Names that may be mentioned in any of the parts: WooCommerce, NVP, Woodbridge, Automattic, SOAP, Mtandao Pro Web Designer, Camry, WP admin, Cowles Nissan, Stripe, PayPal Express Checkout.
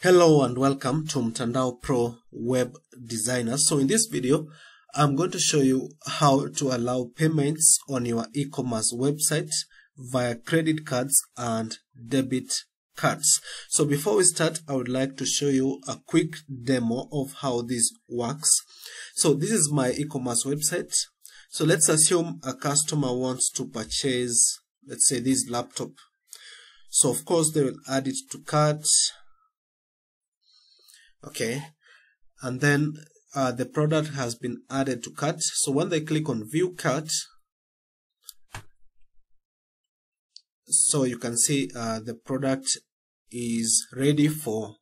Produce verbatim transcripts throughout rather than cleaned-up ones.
Hello and welcome to Mtandao Pro Web Designer. So in this video, I'm going to show you how to allow payments on your e-commerce website via credit cards and debit cards. So before we start, I would like to show you a quick demo of how this works. So this is my e-commerce website. So let's assume a customer wants to purchase, let's say, this laptop. So of course they will add it to cart. Okay, and then uh, the product has been added to cart. So when they click on view cart, so you can see uh, the product is ready for,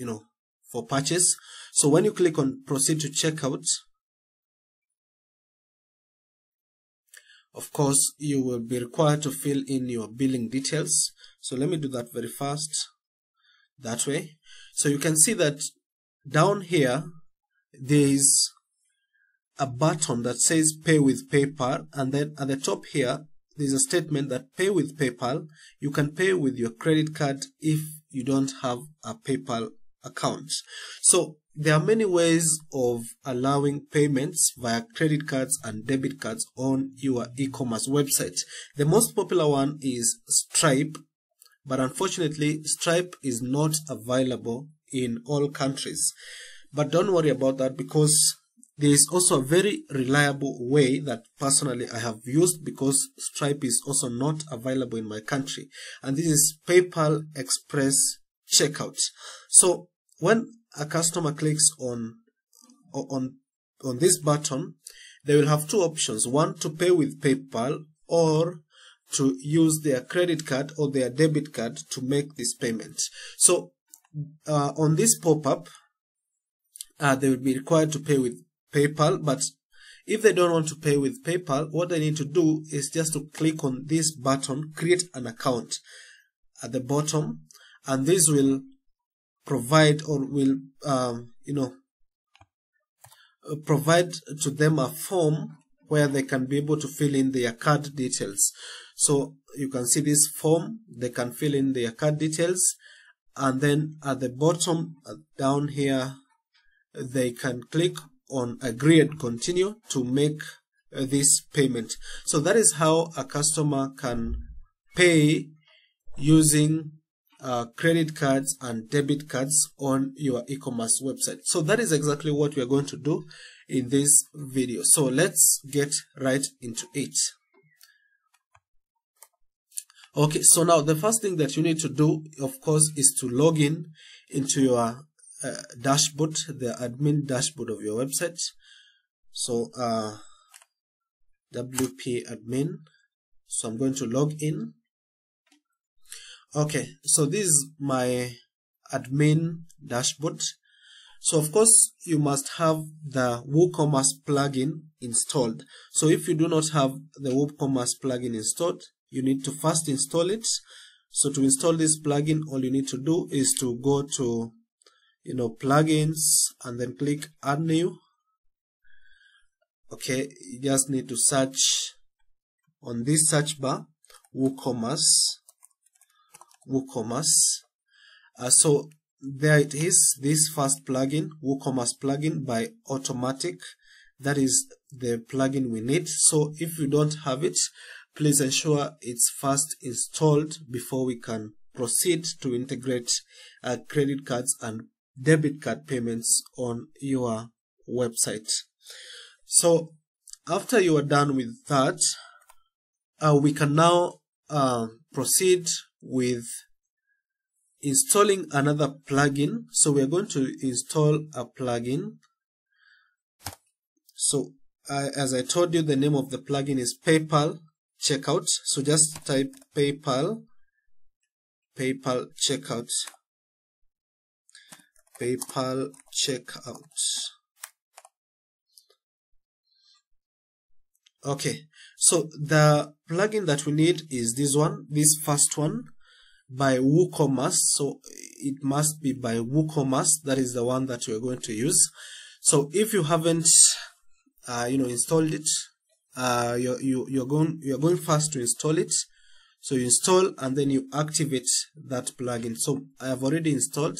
you know, for purchase. So when you click on proceed to checkout, of course, you will be required to fill in your billing details. So let me do that very fast. That way. So you can see that down here, there is a button that says pay with PayPal. And then at the top here, there's a statement that pay with PayPal. You can pay with your credit card if you don't have a PayPal account. So there are many ways of allowing payments via credit cards and debit cards on your e-commerce website. The most popular one is Stripe. But unfortunately, Stripe is not available in all countries. But don't worry about that, because there is also a very reliable way that personally I have used, because Stripe is also not available in my country. And this is PayPal Express Checkout. So when a customer clicks on, on, on this button, they will have two options. One, to pay with PayPal, or to use their credit card or their debit card to make this payment. So uh, on this pop-up, uh, they would be required to pay with PayPal, but if they don't want to pay with PayPal, what they need to do is just to click on this button, create an account at the bottom, and this will provide or will, um, you know, provide to them a form where they can be able to fill in their card details. So you can see this form, they can fill in their card details, and then at the bottom down here, they can click on agree and continue to make uh, this payment. So that is how a customer can pay using Uh, credit cards and debit cards on your e-commerce website. So that is exactly what we are going to do in this video. So let's get right into it. Okay, so now the first thing that you need to do, of course, is to log in into your uh, dashboard, the admin dashboard of your website. So uh, W P admin. So I'm going to log in. Okay, so this is my admin dashboard. So of course, you must have the WooCommerce plugin installed. So if you do not have the WooCommerce plugin installed, you need to first install it. So to install this plugin, all you need to do is to go to, you know, plugins, and then click add new. Okay, you just need to search on this search bar, WooCommerce. WooCommerce. Uh, so there it is, this first plugin, WooCommerce plugin by Automattic. That is the plugin we need. So if you don't have it, please ensure it's first installed before we can proceed to integrate uh, credit cards and debit card payments on your website. So after you are done with that, uh, we can now uh, proceed with installing another plugin. So we are going to install a plugin. So uh, as I told you, the name of the plugin is PayPal Checkout. So just type PayPal, PayPal Checkout, PayPal Checkout. Okay, so the plugin that we need is this one, this first one by WooCommerce. So it must be by WooCommerce. That is the one that we are going to use. So if you haven't, uh, you know, installed it, uh, you're, you, you're going you're going first to install it. So you install and then you activate that plugin. So I have already installed.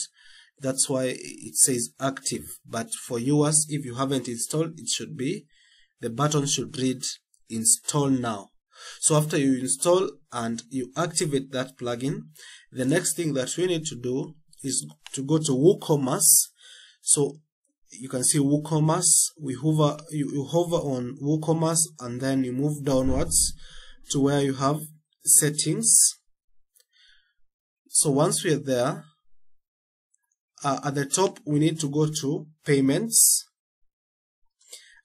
That's why it says active. But for yours, if you haven't installed, it should be, the button should read install now. So after you install and you activate that plugin, the next thing that we need to do is to go to WooCommerce. So you can see WooCommerce, we hover, you, you hover on WooCommerce and then you move downwards to where you have settings. So once we are there, uh, at the top we need to go to payments,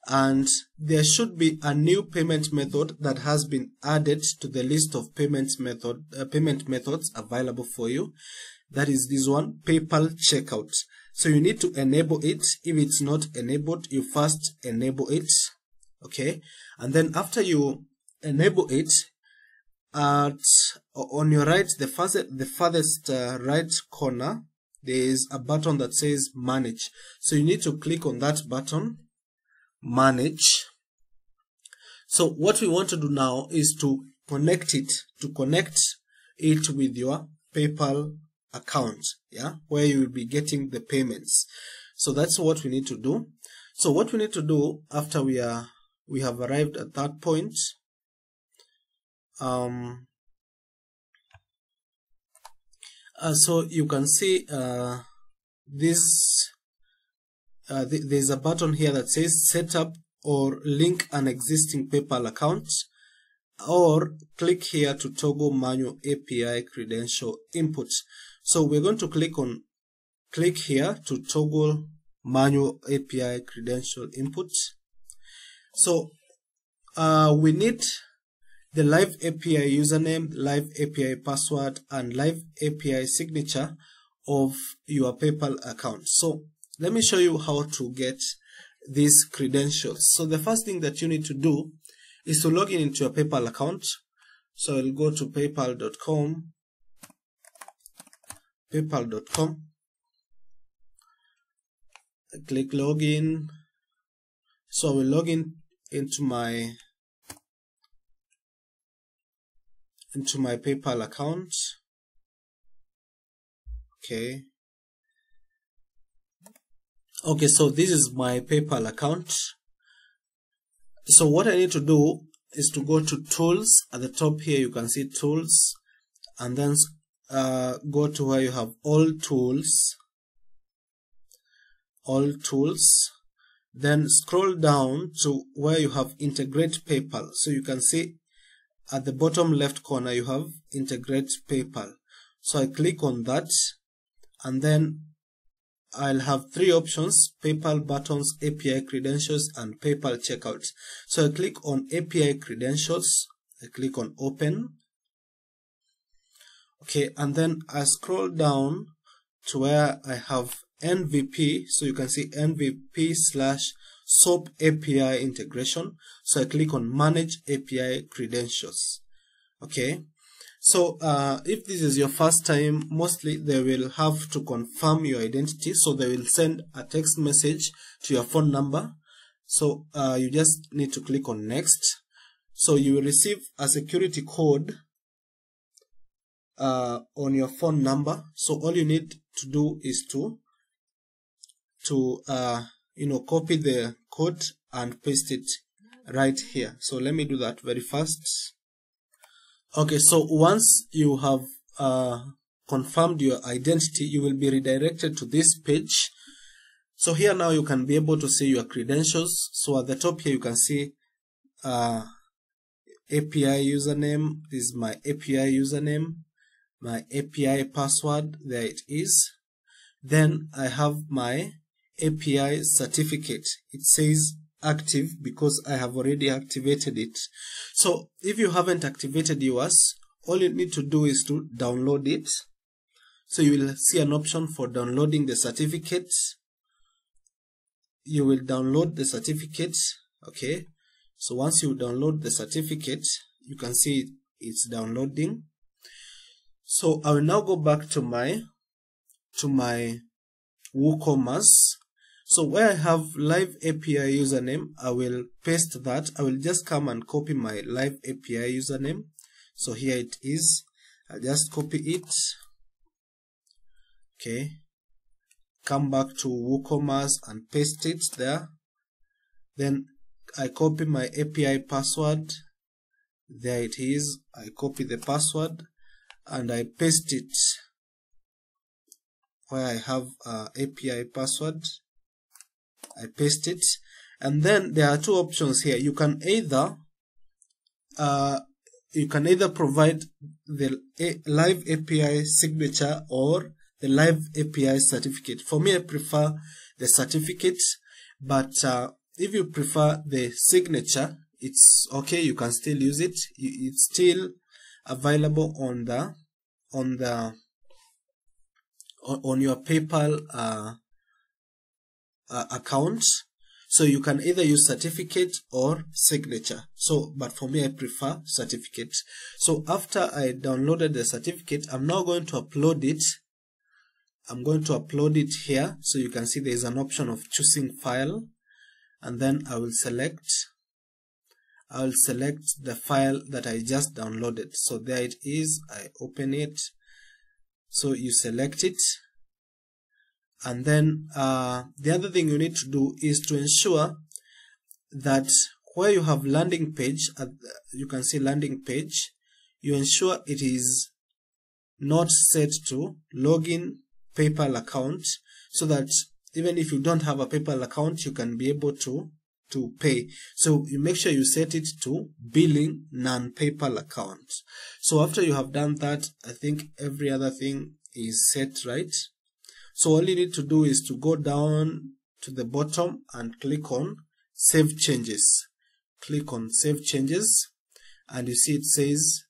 and there should be a new payment method that has been added to the list of payments method uh, payment methods available for you. That is this one, PayPal Checkout. So you need to enable it. If it's not enabled, you first enable it, okay? And then after you enable it, at on your right, the furthest, the furthest uh, right corner, there is a button that says manage. So you need to click on that button, manage. So what we want to do now is to connect it, to connect it with your PayPal account, yeah, where you will be getting the payments. So that's what we need to do. So what we need to do after we are we have arrived at that point, um uh, so you can see uh this uh, th there's a button here that says set up or link an existing PayPal account, or click here to toggle manual A P I credential input. So we're going to click on click here to toggle manual A P I credential input. So uh, we need the live A P I username, live A P I password, and live A P I signature of your PayPal account. So let me show you how to get these credentials. So the first thing that you need to do is to log in into your PayPal account. So I'll go to paypal dot com. paypal dot com, click login. So I will log in into my into my PayPal account. Okay. Okay, so this is my PayPal account. So what I need to do is to go to tools. At the top here you can see tools, and then Uh, go to where you have all tools, all tools, then scroll down to where you have integrate PayPal. So you can see at the bottom left corner you have integrate PayPal. So I click on that, and then I'll have three options: PayPal buttons, A P I credentials, and PayPal checkout. So I click on A P I credentials, I click on open. Okay, and then I scroll down to where I have N V P. So you can see N V P slash SOAP A P I integration. So I click on manage A P I credentials. Okay, so uh, if this is your first time, mostly they will have to confirm your identity. So they will send a text message to your phone number. So uh, you just need to click on next. So you will receive a security code uh on your phone number. So all you need to do is to to uh you know copy the code and paste it right here. So let me do that very fast. Okay, so once you have uh confirmed your identity, you will be redirected to this page. So here now you can be able to see your credentials. So at the top here you can see uh A P I username. This is my A P I username, my A P I password, there it is. Then I have my A P I certificate. It says active because I have already activated it. So if you haven't activated yours, all you need to do is to download it. So you will see an option for downloading the certificate. You will download the certificate, okay? So once you download the certificate, you can see it's downloading. So I will now go back to my to my WooCommerce. So where I have live A P I username, I will paste that. I will just come and copy my live A P I username. So here it is. I'll just copy it. Okay. come back to WooCommerce and paste it there. Then I copy my A P I password. There it is. I copy the password and I paste it where I have uh, A P I password. I paste it, and then there are two options here. You can either uh, you can either provide the live A P I signature or the live A P I certificate. For me, I prefer the certificate, but uh, if you prefer the signature, it's okay. You can still use it. It's still available on the on the on your PayPal uh, uh, account. So you can either use certificate or signature. So, but for me, I prefer certificate. So after I downloaded the certificate, I'm now going to upload it. I'm going to upload it here. So you can see there is an option of choosing file, and then I will select. I will select the file that I just downloaded. So there it is. I open it. So you select it. And then uh, the other thing you need to do is to ensure that where you have landing page, uh, you can see landing page, you ensure it is not set to login PayPal account, so that even if you don't have a PayPal account, you can be able to to pay. So you make sure you set it to billing non-PayPal account. So after you have done that, I think every other thing is set right. So all you need to do is to go down to the bottom and click on Save Changes. Click on Save Changes, and you see it says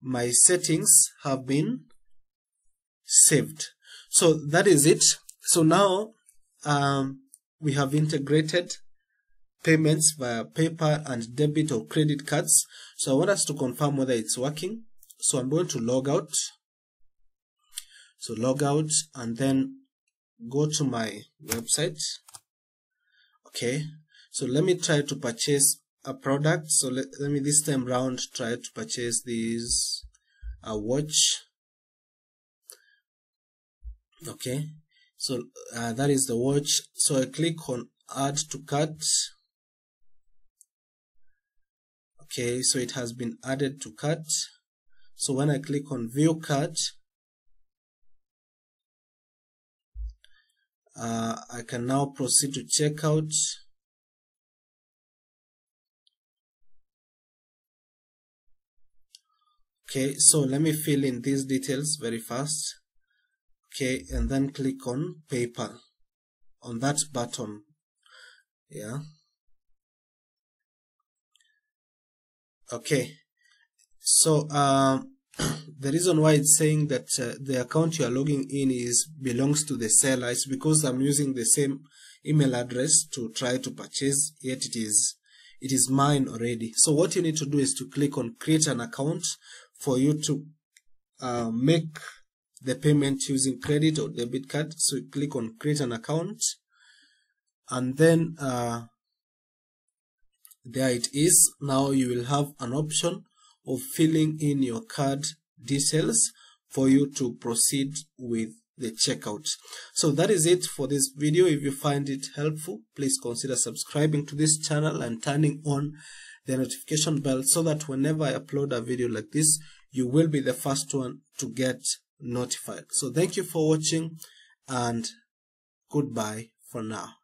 my settings have been saved. So that is it. So now um, we have integrated payments via PayPal and debit or credit cards. So I want us to confirm whether it's working. So I'm going to log out. So log out and then go to my website. Okay, so let me try to purchase a product. So let, let me this time round try to purchase this a watch. Okay, so uh, that is the watch. So I click on add to cart. Okay, so it has been added to cart. So when I click on view cart, Uh, I can now proceed to checkout. Okay, so let me fill in these details very fast. Okay, and then click on PayPal on that button. Yeah. Okay, so uh, the reason why it's saying that uh, the account you are logging in is belongs to the seller is because I'm using the same email address to try to purchase, yet it is it is mine already. So what you need to do is to click on create an account for you to uh, make the payment using credit or debit card. So you click on create an account, and then uh, there it is. Now you will have an option of filling in your card details for you to proceed with the checkout. So that is it for this video. If you find it helpful, please consider subscribing to this channel and turning on the notification bell so that whenever I upload a video like this, you will be the first one to get notified. So thank you for watching, and goodbye for now.